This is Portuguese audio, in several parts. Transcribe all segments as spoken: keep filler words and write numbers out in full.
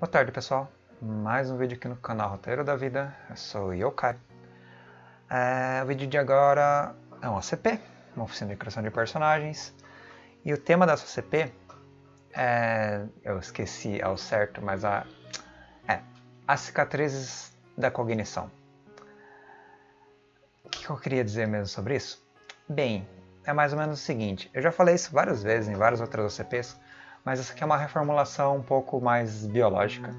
Boa tarde, pessoal, mais um vídeo aqui no canal Roteiro da Vida. Eu sou Yokai. É, o vídeo de agora é um O C P, uma oficina de criação de personagens, e o tema dessa O C P é, eu esqueci ao certo, mas a, é as cicatrizes da cognição. O que eu queria dizer mesmo sobre isso? Bem, é mais ou menos o seguinte, eu já falei isso várias vezes em várias outras O C Ps, mas essa aqui é uma reformulação um pouco mais biológica,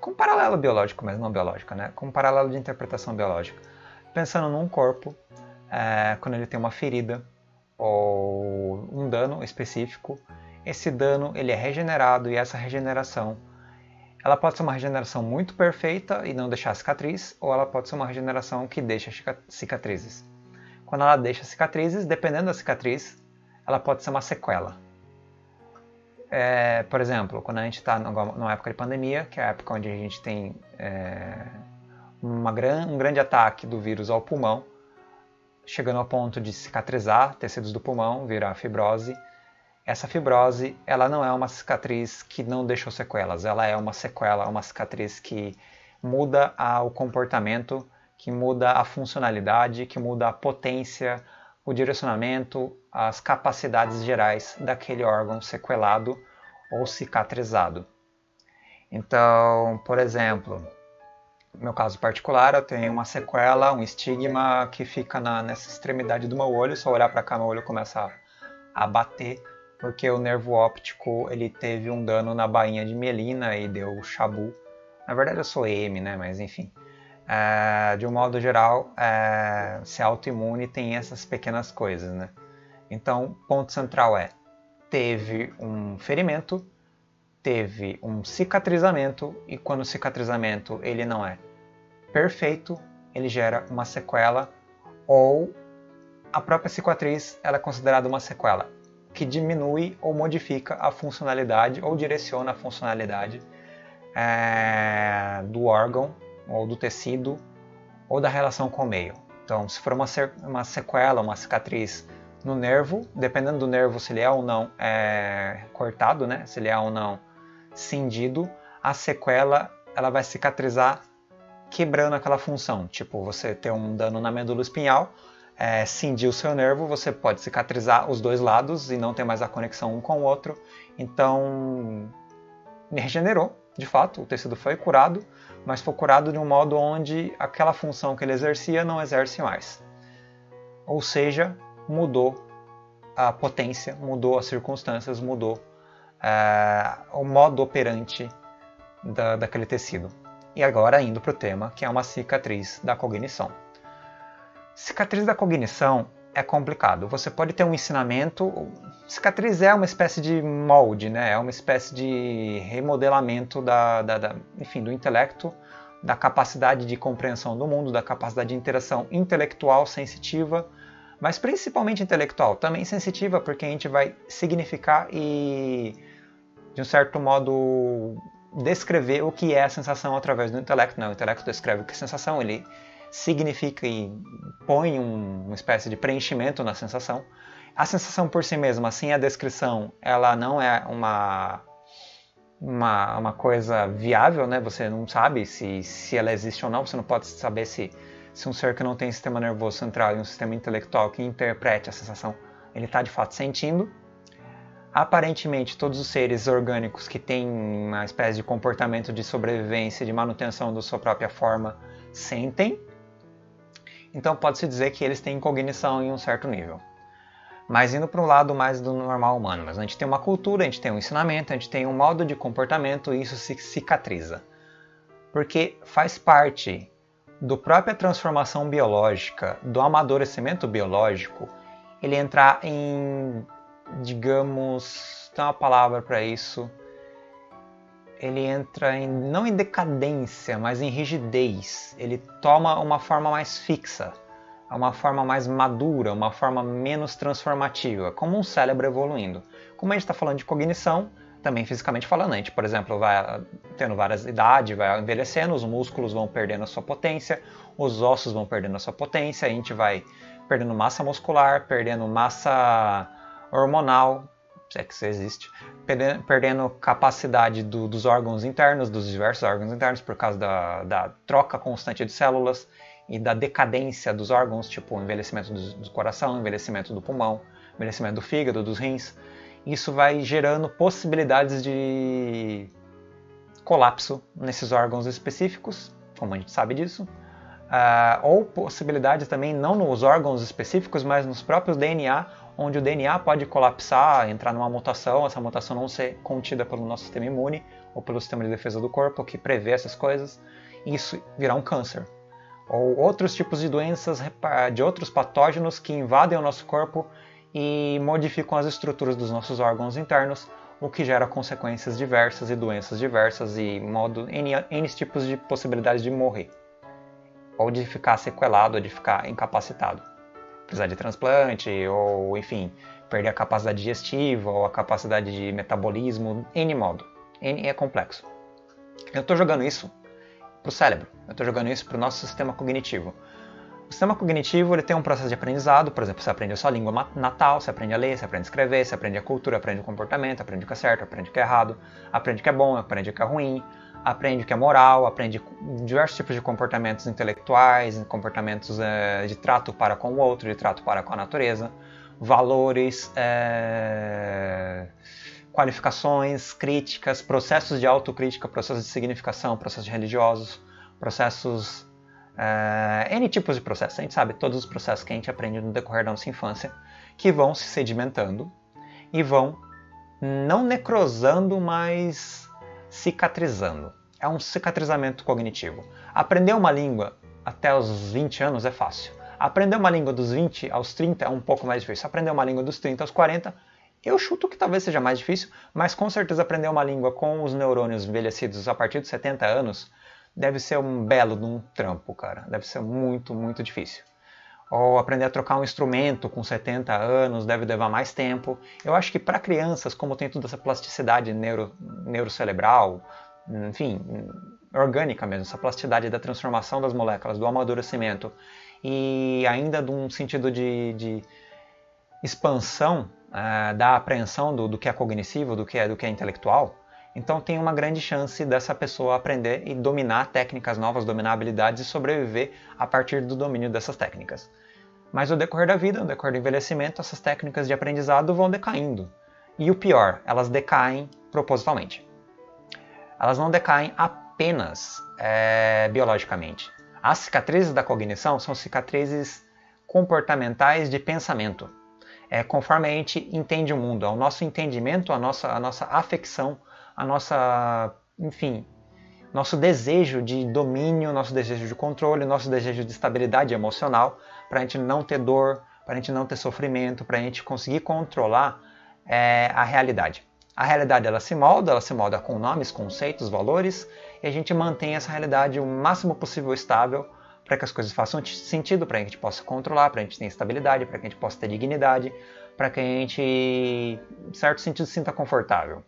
com paralelo biológico, mas não biológica, né? Com paralelo de interpretação biológica. Pensando num corpo, é, quando ele tem uma ferida ou um dano específico, esse dano ele é regenerado, e essa regeneração ela pode ser uma regeneração muito perfeita e não deixar cicatriz, ou ela pode ser uma regeneração que deixa cicatrizes. Quando ela deixa cicatrizes, dependendo da cicatriz, ela pode ser uma sequela. É, por exemplo, quando a gente está numa época de pandemia, que é a época onde a gente tem é, uma gran, um grande ataque do vírus ao pulmão, chegando ao ponto de cicatrizar tecidos do pulmão, virar fibrose. Essa fibrose, ela não é uma cicatriz que não deixou sequelas, ela é uma sequela, uma cicatriz que muda o comportamento, que muda a funcionalidade, que muda a potência, o direcionamento, as capacidades gerais daquele órgão sequelado ou cicatrizado. Então, por exemplo, no meu caso particular, eu tenho uma sequela, um estigma que fica na, nessa extremidade do meu olho. Se eu olhar para cá, meu olho começa a, a bater, porque o nervo óptico ele teve um dano na bainha de mielina e deu chabu. Na verdade eu sou E M, né? Mas enfim. É, de um modo geral, é, se autoimune tem essas pequenas coisas, né? Então, ponto central é, teve um ferimento, teve um cicatrizamento, e quando o cicatrizamento ele não é perfeito, ele gera uma sequela, ou a própria cicatriz ela é considerada uma sequela, que diminui ou modifica a funcionalidade, ou direciona a funcionalidade é, do órgão, ou do tecido, ou da relação com o meio. Então, se for uma, uma sequela, uma cicatriz no nervo, dependendo do nervo, se ele é ou não é cortado, né? Se ele é ou não cindido, a sequela ela vai cicatrizar quebrando aquela função. Tipo, você ter um dano na medula espinhal, é, cindir o seu nervo, você pode cicatrizar os dois lados e não ter mais a conexão um com o outro. Então, regenerou. De fato, o tecido foi curado, mas foi curado de um modo onde aquela função que ele exercia não exerce mais. Ou seja, mudou a potência, mudou as circunstâncias, mudou é, o modo operante da, daquele tecido. E agora indo para o tema, que é uma cicatriz da cognição. Cicatriz da cognição é complicado. Você pode ter um ensinamento. Cicatriz é uma espécie de molde, né? É uma espécie de remodelamento da, da, da, enfim, do intelecto, da capacidade de compreensão do mundo, da capacidade de interação intelectual, sensitiva, mas principalmente intelectual, também sensitiva, porque a gente vai significar e, de um certo modo, descrever o que é a sensação através do intelecto. Não, o intelecto descreve o que é sensação, ele significa e põe um, uma espécie de preenchimento na sensação. A sensação por si mesma, assim, a descrição, ela não é uma, uma, uma coisa viável, né? Você não sabe se, se ela existe ou não, você não pode saber se, se um ser que não tem sistema nervoso central e um sistema intelectual que interprete a sensação, ele está de fato sentindo. Aparentemente, todos os seres orgânicos que têm uma espécie de comportamento de sobrevivência, de manutenção da sua própria forma, sentem. Então pode-se dizer que eles têm cognição em um certo nível. Mas indo para um lado mais do normal humano. Mas a gente tem uma cultura, a gente tem um ensinamento, a gente tem um modo de comportamento, e isso se cicatriza. Porque faz parte da própria transformação biológica, do amadurecimento biológico, ele entrar em, digamos, tem uma palavra para isso, ele entra em, não em decadência, mas em rigidez. Ele toma uma forma mais fixa, uma forma mais madura, uma forma menos transformativa, como um cérebro evoluindo. Como a gente está falando de cognição, também fisicamente falando, a gente, por exemplo, vai tendo várias idades, vai envelhecendo, os músculos vão perdendo a sua potência, os ossos vão perdendo a sua potência, a gente vai perdendo massa muscular, perdendo massa hormonal, se é que isso existe, perdendo capacidade do, dos órgãos internos, dos diversos órgãos internos, por causa da, da troca constante de células e da decadência dos órgãos, tipo o envelhecimento do, do coração, envelhecimento do pulmão, envelhecimento do fígado, dos rins. Isso vai gerando possibilidades de colapso nesses órgãos específicos, como a gente sabe disso, uh, ou possibilidades também não nos órgãos específicos, mas nos próprios D N A, onde o D N A pode colapsar, entrar numa mutação, essa mutação não ser contida pelo nosso sistema imune ou pelo sistema de defesa do corpo, que prevê essas coisas, e isso virar um câncer. Ou outros tipos de doenças, de outros patógenos que invadem o nosso corpo e modificam as estruturas dos nossos órgãos internos, o que gera consequências diversas e doenças diversas e modo, N, N tipos de possibilidades de morrer, ou de ficar sequelado, ou de ficar incapacitado, precisar de transplante, ou enfim, perder a capacidade digestiva, ou a capacidade de metabolismo, N modo, N é complexo. Eu estou jogando isso para o cérebro, eu estou jogando isso para o nosso sistema cognitivo. O sistema cognitivo ele tem um processo de aprendizado, por exemplo, você aprende a sua língua natal, você aprende a ler, você aprende a escrever, você aprende a cultura, aprende o comportamento, aprende o que é certo, aprende o que é errado, aprende o que é bom, aprende o que é ruim, aprende o que é moral, aprende diversos tipos de comportamentos intelectuais, comportamentos é, de trato para com o outro, de trato para com a natureza, valores, é, qualificações, críticas, processos de autocrítica, processos de significação, processos religiosos, processos... Uh, N tipos de processos, a gente sabe todos os processos que a gente aprende no decorrer da nossa infância, que vão se sedimentando e vão não necrosando, mas cicatrizando. É um cicatrizamento cognitivo. Aprender uma língua até os vinte anos é fácil. Aprender uma língua dos vinte aos trinta é um pouco mais difícil. Aprender uma língua dos trinta aos quarenta, eu chuto que talvez seja mais difícil, mas com certeza aprender uma língua com os neurônios envelhecidos a partir dos setenta anos deve ser um belo de um trampo, cara. Deve ser muito, muito difícil. Ou aprender a trocar um instrumento com setenta anos deve levar mais tempo. Eu acho que para crianças, como tem toda essa plasticidade neuro, neurocerebral, enfim, orgânica mesmo, essa plasticidade da transformação das moléculas, do amadurecimento, e ainda de um sentido de, de expansão uh, da apreensão do, do que é cognitivo, do que é, do que é intelectual, então tem uma grande chance dessa pessoa aprender e dominar técnicas novas, dominar habilidades e sobreviver a partir do domínio dessas técnicas. Mas no decorrer da vida, no decorrer do envelhecimento, essas técnicas de aprendizado vão decaindo. E o pior, elas decaem propositalmente. Elas não decaem apenas é, biologicamente. As cicatrizes da cognição são cicatrizes comportamentais de pensamento. É, conforme a gente entende o mundo, ao nosso entendimento, a nossa, a nossa afecção, a nossa, enfim, nosso desejo de domínio, nosso desejo de controle, nosso desejo de estabilidade emocional, para a gente não ter dor, para a gente não ter sofrimento, para a gente conseguir controlar é, a realidade. A realidade ela se molda, ela se molda com nomes, conceitos, valores, e a gente mantém essa realidade o máximo possível estável para que as coisas façam sentido, para que a gente possa controlar, para que a gente tenha estabilidade, para que a gente possa ter dignidade, para que a gente, em certo sentido, se sinta confortável.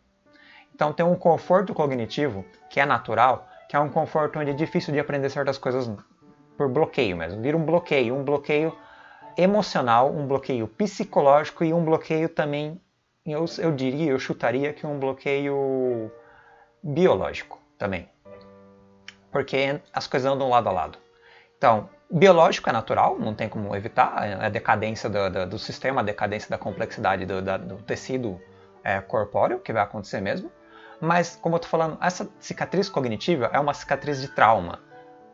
Então tem um conforto cognitivo, que é natural, que é um conforto onde é difícil de aprender certas coisas por bloqueio mesmo. Vira um bloqueio, um bloqueio emocional, um bloqueio psicológico e um bloqueio também, eu, eu diria, eu chutaria que um bloqueio biológico também. Porque as coisas andam lado a lado. Então, biológico é natural, não tem como evitar, a decadência do, do, do sistema, a decadência da complexidade do, da, do tecido é, corpóreo, que vai acontecer mesmo. Mas, como eu estou falando, essa cicatriz cognitiva é uma cicatriz de trauma.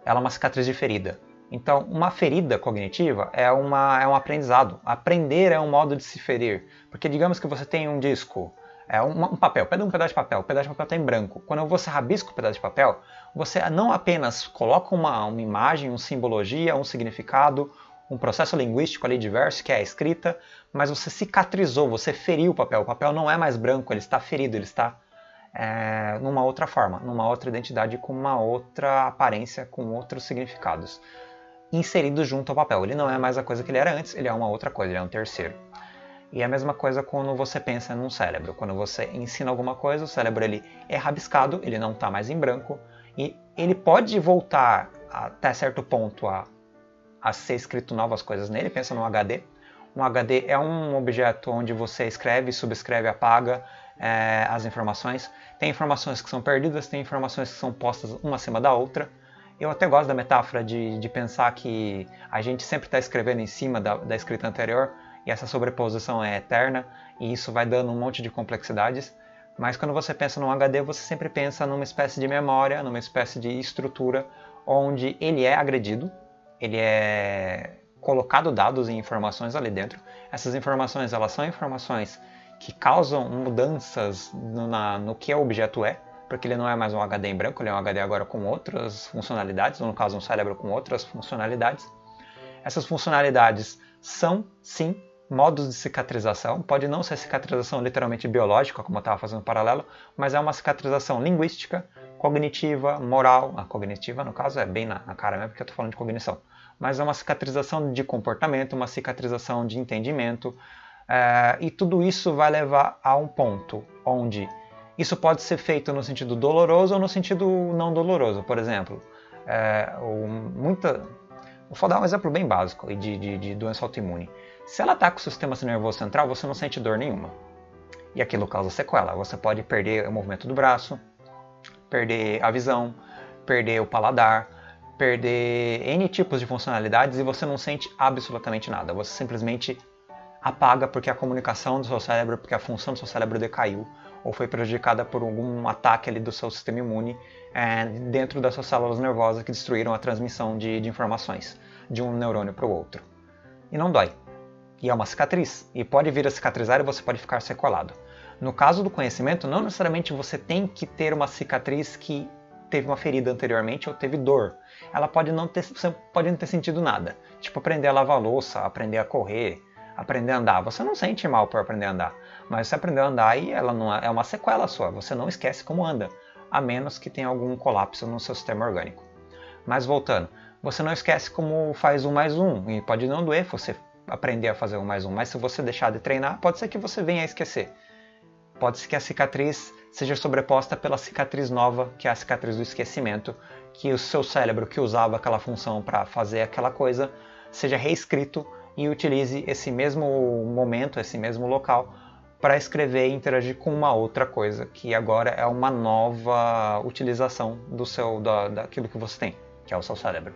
Ela é uma cicatriz de ferida. Então, uma ferida cognitiva é, uma, é um aprendizado. Aprender é um modo de se ferir. Porque digamos que você tem um disco, é um, um papel, pega um pedaço de papel, o pedaço de papel está em branco. Quando você rabisca o pedaço de papel, você não apenas coloca uma, uma imagem, uma simbologia, um significado, um processo linguístico ali diverso, que é a escrita, mas você cicatrizou, você feriu o papel. O papel não é mais branco, ele está ferido, ele está... É, numa outra forma, numa outra identidade, com uma outra aparência, com outros significados inseridos junto ao papel. Ele não é mais a coisa que ele era antes, ele é uma outra coisa, ele é um terceiro. E é a mesma coisa quando você pensa num cérebro. Quando você ensina alguma coisa, o cérebro ele é rabiscado, ele não está mais em branco, e ele pode voltar até certo ponto a, a ser escrito novas coisas nele, pensa num H D, Um H D é um objeto onde você escreve, subscreve, apaga é, as informações. Tem informações que são perdidas, tem informações que são postas uma acima da outra. Eu até gosto da metáfora de, de pensar que a gente sempre está escrevendo em cima da, da escrita anterior, e essa sobreposição é eterna, e isso vai dando um monte de complexidades. Mas quando você pensa num H D, você sempre pensa numa espécie de memória, numa espécie de estrutura, onde ele é agredido, ele é colocado dados e informações ali dentro. Essas informações, elas são informações que causam mudanças no, na, no que o objeto é, porque ele não é mais um H D em branco, ele é um H D agora com outras funcionalidades, ou no caso um cérebro com outras funcionalidades. Essas funcionalidades são, sim, modos de cicatrização. Pode não ser cicatrização literalmente biológica, como eu estava fazendo um paralelo, mas é uma cicatrização linguística, cognitiva, moral. A cognitiva, no caso, é bem na, na cara mesmo, porque eu estou falando de cognição. Mas é uma cicatrização de comportamento, uma cicatrização de entendimento, é, e tudo isso vai levar a um ponto onde isso pode ser feito no sentido doloroso ou no sentido não doloroso. Por exemplo, é, ou muita... vou dar um exemplo bem básico de, de, de doença autoimune. Se ela ataca o sistema nervoso central, você não sente dor nenhuma. E aquilo causa sequela. Você pode perder o movimento do braço, perder a visão, perder o paladar, perder N tipos de funcionalidades e você não sente absolutamente nada. Você simplesmente apaga porque a comunicação do seu cérebro, porque a função do seu cérebro decaiu ou foi prejudicada por algum ataque ali do seu sistema imune é, dentro das suas células nervosas que destruíram a transmissão de, de informações de um neurônio para o outro. E não dói. E é uma cicatriz. E pode vir a cicatrizar e você pode ficar sequelado. No caso do conhecimento, não necessariamente você tem que ter uma cicatriz que teve uma ferida anteriormente ou teve dor. Ela pode não ter, você pode não ter sentido nada. Tipo aprender a lavar a louça, aprender a correr, aprender a andar. Você não sente mal por aprender a andar, mas você aprendeu a andar e ela não é, é uma sequela sua. Você não esquece como anda, a menos que tenha algum colapso no seu sistema orgânico. Mas voltando, você não esquece como faz um mais um e pode não doer você aprender a fazer um mais um, mas se você deixar de treinar, pode ser que você venha a esquecer. Pode ser que a cicatriz seja sobreposta pela cicatriz nova, que é a cicatriz do esquecimento, que o seu cérebro que usava aquela função para fazer aquela coisa, seja reescrito e utilize esse mesmo momento, esse mesmo local, para escrever e interagir com uma outra coisa, que agora é uma nova utilização do seu, da, daquilo que você tem, que é o seu cérebro.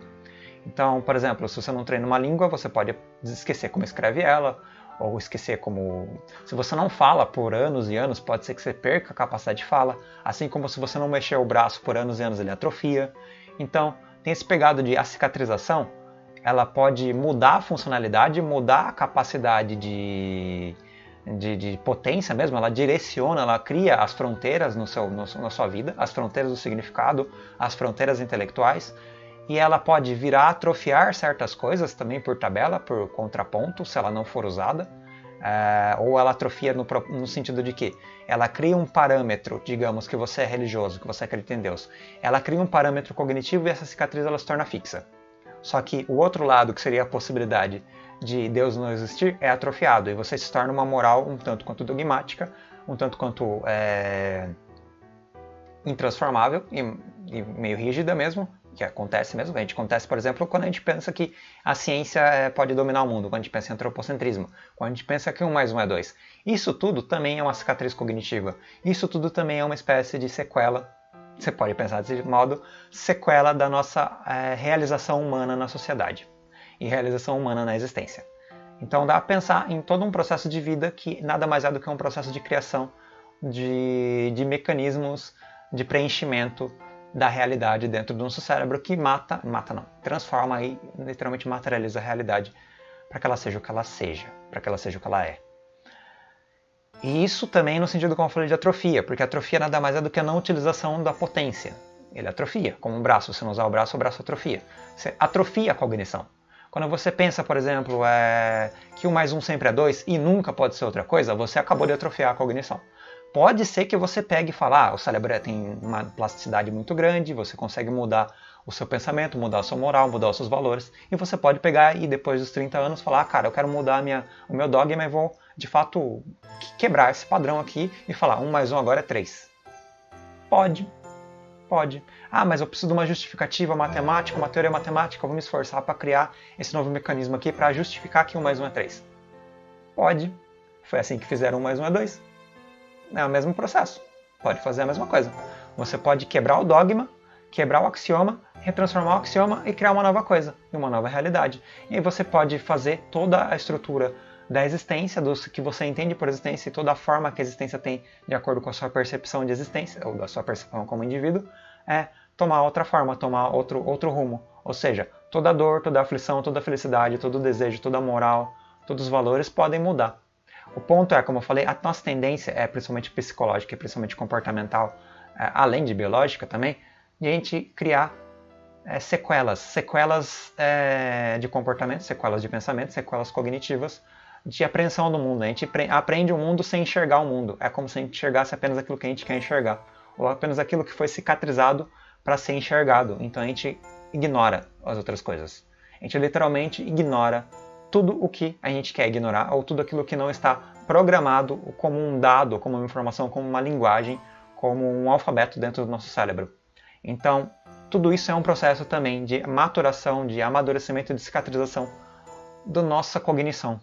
Então, por exemplo, se você não treina uma língua, você pode esquecer como escreve ela, ou esquecer como... Se você não fala por anos e anos, pode ser que você perca a capacidade de fala, assim como se você não mexer o braço por anos e anos, ele atrofia. Então, tem esse pegado de a cicatrização, ela pode mudar a funcionalidade, mudar a capacidade de, de, de potência mesmo, ela direciona, ela cria as fronteiras no seu, no, na sua vida, as fronteiras do significado, as fronteiras intelectuais, e ela pode vir a atrofiar certas coisas também por tabela, por contraponto, se ela não for usada, é, ou ela atrofia no, no sentido de que ela cria um parâmetro, digamos que você é religioso, que você acredita em Deus, ela cria um parâmetro cognitivo e essa cicatriz ela se torna fixa. Só que o outro lado, que seria a possibilidade de Deus não existir, é atrofiado. E você se torna uma moral um tanto quanto dogmática, um tanto quanto é, intransformável e, e meio rígida mesmo, que acontece mesmo. A gente acontece, por exemplo, quando a gente pensa que a ciência pode dominar o mundo, quando a gente pensa em antropocentrismo, quando a gente pensa que um mais um é dois. Isso tudo também é uma cicatriz cognitiva. Isso tudo também é uma espécie de sequela. Você pode pensar desse modo, sequela da nossa é, realização humana na sociedade e realização humana na existência. Então dá a pensar em todo um processo de vida que nada mais é do que um processo de criação de, de mecanismos de preenchimento da realidade dentro do nosso cérebro que mata, mata não, transforma e literalmente materializa a realidade para que ela seja o que ela seja, para que ela seja o que ela é. E isso também no sentido como eu falei de atrofia, porque atrofia nada mais é do que a não utilização da potência. Ele atrofia, como um braço. Se não usar o braço, o braço atrofia. Você atrofia a cognição. Quando você pensa, por exemplo, é... que um mais um sempre é dois e nunca pode ser outra coisa, você acabou de atrofiar a cognição. Pode ser que você pegue e fale, ah, o cérebro tem uma plasticidade muito grande, você consegue mudar o seu pensamento, mudar a sua moral, mudar os seus valores, e você pode pegar e depois dos trinta anos falar, ah, cara, eu quero mudar minha, o meu dogma e vou, de fato, quebrar esse padrão aqui e falar, um mais um agora é três. Pode, pode. Ah, mas eu preciso de uma justificativa matemática, uma teoria matemática, eu vou me esforçar para criar esse novo mecanismo aqui para justificar que um mais um é três. Pode. Foi assim que fizeram mais um é dois. É o mesmo processo. Pode fazer a mesma coisa. Você pode quebrar o dogma, quebrar o axioma, retransformar o axioma e criar uma nova coisa, uma nova realidade. E aí você pode fazer toda a estrutura da existência, do que você entende por existência e toda a forma que a existência tem de acordo com a sua percepção de existência, ou da sua percepção como indivíduo, é tomar outra forma, tomar outro, outro rumo. Ou seja, toda dor, toda aflição, toda felicidade, todo desejo, toda moral, todos os valores podem mudar. O ponto é, como eu falei, a nossa tendência é principalmente psicológica e principalmente comportamental, é, além de biológica também, de a gente criar é, sequelas, sequelas é, de comportamento, sequelas de pensamento, sequelas cognitivas, de apreensão do mundo. A gente aprende o mundo sem enxergar o mundo. É como se a gente enxergasse apenas aquilo que a gente quer enxergar, ou apenas aquilo que foi cicatrizado para ser enxergado. Então a gente ignora as outras coisas. A gente literalmente ignora tudo o que a gente quer ignorar, ou tudo aquilo que não está programado como um dado, como uma informação, como uma linguagem, como um alfabeto dentro do nosso cérebro. Então, tudo isso é um processo também de maturação, de amadurecimento e de cicatrização da nossa cognição.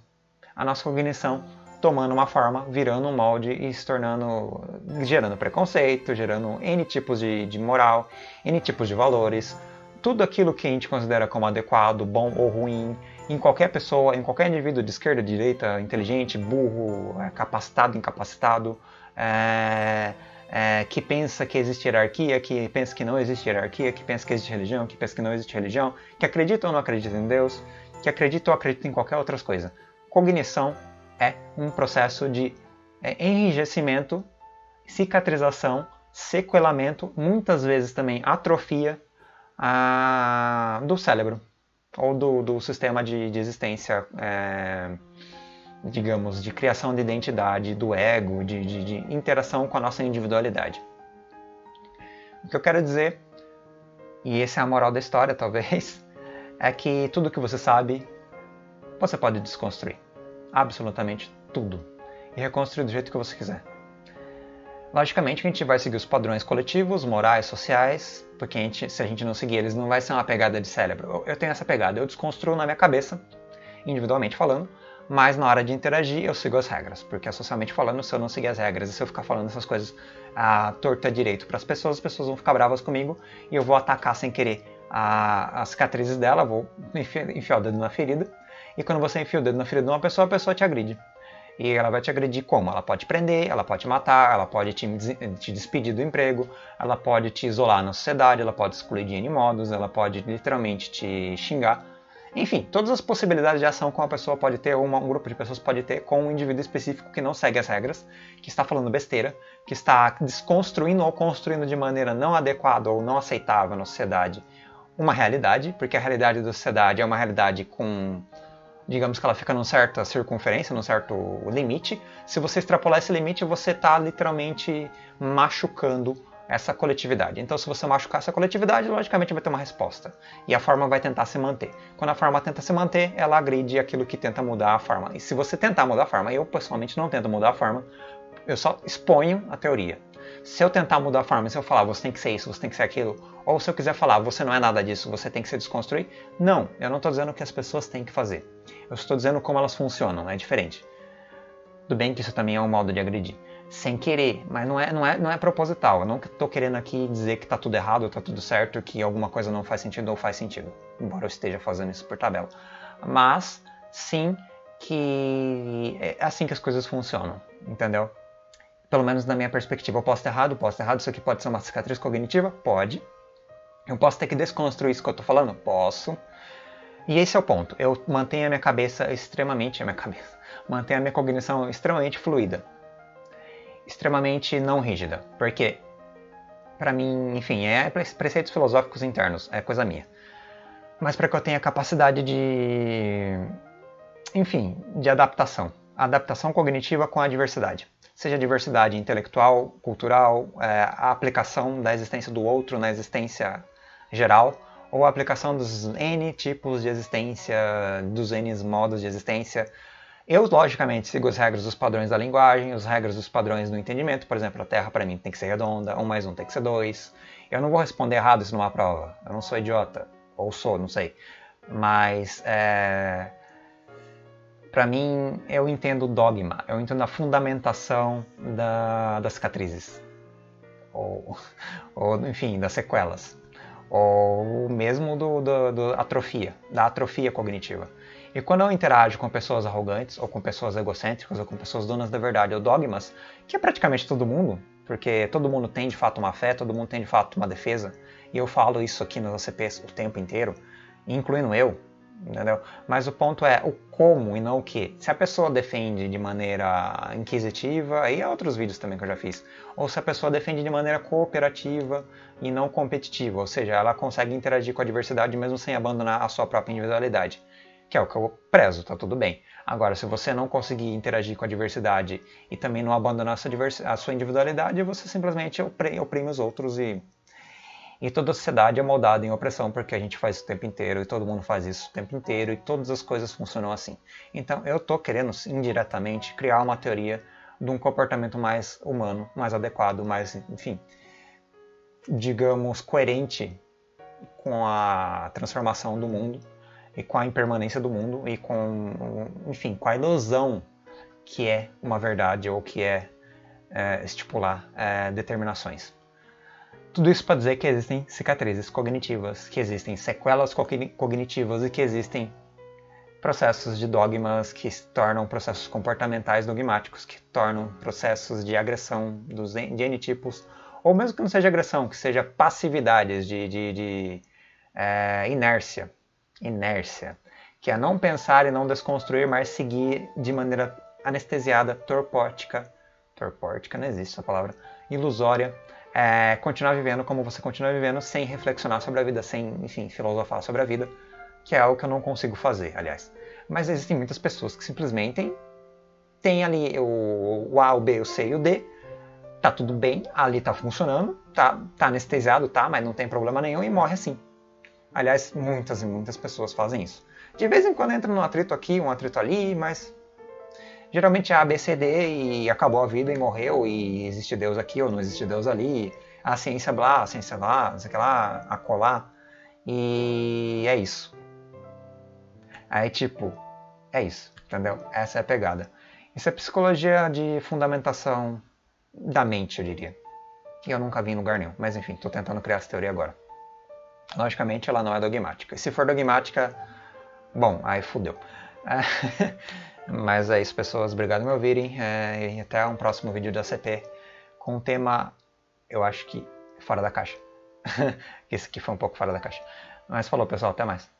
A nossa cognição tomando uma forma, virando um molde e se tornando, gerando preconceito, gerando N tipos de, de moral, N tipos de valores, tudo aquilo que a gente considera como adequado, bom ou ruim, em qualquer pessoa, em qualquer indivíduo de esquerda, direita, inteligente, burro, capacitado, incapacitado, é, é, que pensa que existe hierarquia, que pensa que não existe hierarquia, que pensa que existe religião, que pensa que não existe religião, que acredita ou não acredita em Deus, que acredita ou acredita em qualquer outra coisa. Cognição é um processo de enrijecimento, cicatrização, sequelamento, muitas vezes também atrofia, Ah, do cérebro, ou do, do sistema de, de existência, é, digamos, de criação de identidade, do ego, de, de, de interação com a nossa individualidade. O que eu quero dizer, e essa é a moral da história talvez, é que tudo que você sabe, você pode desconstruir. Absolutamente tudo. E reconstruir do jeito que você quiser. Logicamente que a gente vai seguir os padrões coletivos, morais, sociais, porque a gente, se a gente não seguir eles, não vai ser uma pegada de cérebro. Eu tenho essa pegada, eu desconstruo na minha cabeça, individualmente falando, mas na hora de interagir eu sigo as regras, porque socialmente falando, se eu não seguir as regras e se eu ficar falando essas coisas à torta direito para as pessoas, as pessoas vão ficar bravas comigo e eu vou atacar sem querer a, as cicatrizes dela, vou enfiar, enfiar o dedo na ferida, e quando você enfia o dedo na ferida de uma pessoa, a pessoa te agride. E ela vai te agredir como? Ela pode prender, ela pode matar, ela pode te, te despedir do emprego, ela pode te isolar na sociedade, ela pode excluir de N modos, ela pode literalmente te xingar. Enfim, todas as possibilidades de ação que uma pessoa pode ter, ou uma, um grupo de pessoas pode ter com um indivíduo específico que não segue as regras, que está falando besteira, que está desconstruindo ou construindo de maneira não adequada ou não aceitável na sociedade uma realidade, porque a realidade da sociedade é uma realidade com... digamos que ela fica numa certa circunferência, num certo limite. Se você extrapolar esse limite, você está literalmente machucando essa coletividade. Então, se você machucar essa coletividade, logicamente vai ter uma resposta. E a forma vai tentar se manter. Quando a forma tenta se manter, ela agride aquilo que tenta mudar a forma. E se você tentar mudar a forma, eu pessoalmente não tento mudar a forma, eu só exponho a teoria. Se eu tentar mudar a forma, se eu falar, você tem que ser isso, você tem que ser aquilo, ou se eu quiser falar, você não é nada disso, você tem que se desconstruir, não, eu não estou dizendo o que as pessoas têm que fazer. Eu estou dizendo como elas funcionam, é diferente. Tudo bem que isso também é um modo de agredir. Sem querer, mas não é, não é, não é proposital. Eu não estou querendo aqui dizer que está tudo errado, está tudo certo, que alguma coisa não faz sentido ou faz sentido. Embora eu esteja fazendo isso por tabela. Mas, sim, que é assim que as coisas funcionam, entendeu? Pelo menos na minha perspectiva, eu posso estar errado, posso estar errado, isso aqui pode ser uma cicatriz cognitiva? Pode. Eu posso ter que desconstruir isso que eu estou falando? Posso. E esse é o ponto, eu mantenho a minha cabeça extremamente, a minha cabeça, mantenho a minha cognição extremamente fluida, extremamente não rígida, porque, para mim, enfim, é preceitos filosóficos internos, é coisa minha, mas para que eu tenha capacidade de, enfim, de adaptação, adaptação cognitiva com a diversidade. Seja diversidade intelectual, cultural, é, a aplicação da existência do outro na existência geral, ou a aplicação dos N tipos de existência, dos N modos de existência. Eu, logicamente, sigo as regras dos padrões da linguagem, as regras dos padrões do entendimento. Por exemplo, a Terra, para mim, tem que ser redonda, um mais um tem que ser dois. Eu não vou responder errado isso numa prova. Eu não sou idiota. Ou sou, não sei. Mas, é... Para mim, eu entendo o dogma, eu entendo a fundamentação da, das cicatrizes, ou, ou enfim, das sequelas, ou mesmo do, do, do atrofia, da atrofia cognitiva. E quando eu interajo com pessoas arrogantes, ou com pessoas egocêntricas, ou com pessoas donas da verdade, ou dogmas, que é praticamente todo mundo, porque todo mundo tem de fato uma fé, todo mundo tem de fato uma defesa, e eu falo isso aqui nos O C Ps o tempo inteiro, incluindo eu, entendeu? Mas o ponto é o como e não o que. Se a pessoa defende de maneira inquisitiva, e há outros vídeos também que eu já fiz, ou se a pessoa defende de maneira cooperativa e não competitiva, ou seja, ela consegue interagir com a diversidade mesmo sem abandonar a sua própria individualidade, que é o que eu prezo, tá tudo bem. Agora, se você não conseguir interagir com a diversidade e também não abandonar a sua, a sua individualidade, você simplesmente oprime os outros e... E toda a sociedade é moldada em opressão, porque a gente faz isso o tempo inteiro, e todo mundo faz isso o tempo inteiro, e todas as coisas funcionam assim. Então eu estou querendo, indiretamente, criar uma teoria de um comportamento mais humano, mais adequado, mais, enfim, digamos, coerente com a transformação do mundo, e com a impermanência do mundo, e com, enfim, com a ilusão que é uma verdade, ou que é, é estipular é, determinações. Tudo isso para dizer que existem cicatrizes cognitivas, que existem sequelas cognitivas e que existem processos de dogmas que se tornam processos comportamentais dogmáticos, que tornam processos de agressão dos N tipos, ou mesmo que não seja agressão, que seja passividades de, de, de é, inércia, inércia, que é não pensar e não desconstruir, mas seguir de maneira anestesiada, torpótica, torpótica, não existe essa palavra, ilusória, É, continuar vivendo como você continua vivendo, sem reflexionar sobre a vida, sem, enfim, filosofar sobre a vida, que é algo que eu não consigo fazer, aliás. Mas existem muitas pessoas que simplesmente têm ali o, o A, o B, o C e o D, tá tudo bem, ali tá funcionando, tá, tá anestesiado, tá, mas não tem problema nenhum e morre assim. Aliás, muitas e muitas pessoas fazem isso. De vez em quando entra num atrito aqui, um atrito ali, mas... Geralmente é A, B, C, D e acabou a vida e morreu e existe Deus aqui ou não existe Deus ali. A ciência blá, a ciência lá, não sei o que lá, a colar. E é isso. Aí tipo, é isso, entendeu? Essa é a pegada. Isso é psicologia de fundamentação da mente, eu diria. E eu nunca vi em lugar nenhum, mas enfim, tô tentando criar essa teoria agora. Logicamente ela não é dogmática. E se for dogmática, bom, aí fudeu. Mas é isso, pessoas. Obrigado por me ouvirem. É, e até um próximo vídeo da O C P com um tema, eu acho que, fora da caixa. Esse aqui foi um pouco fora da caixa. Mas falou, pessoal. Até mais.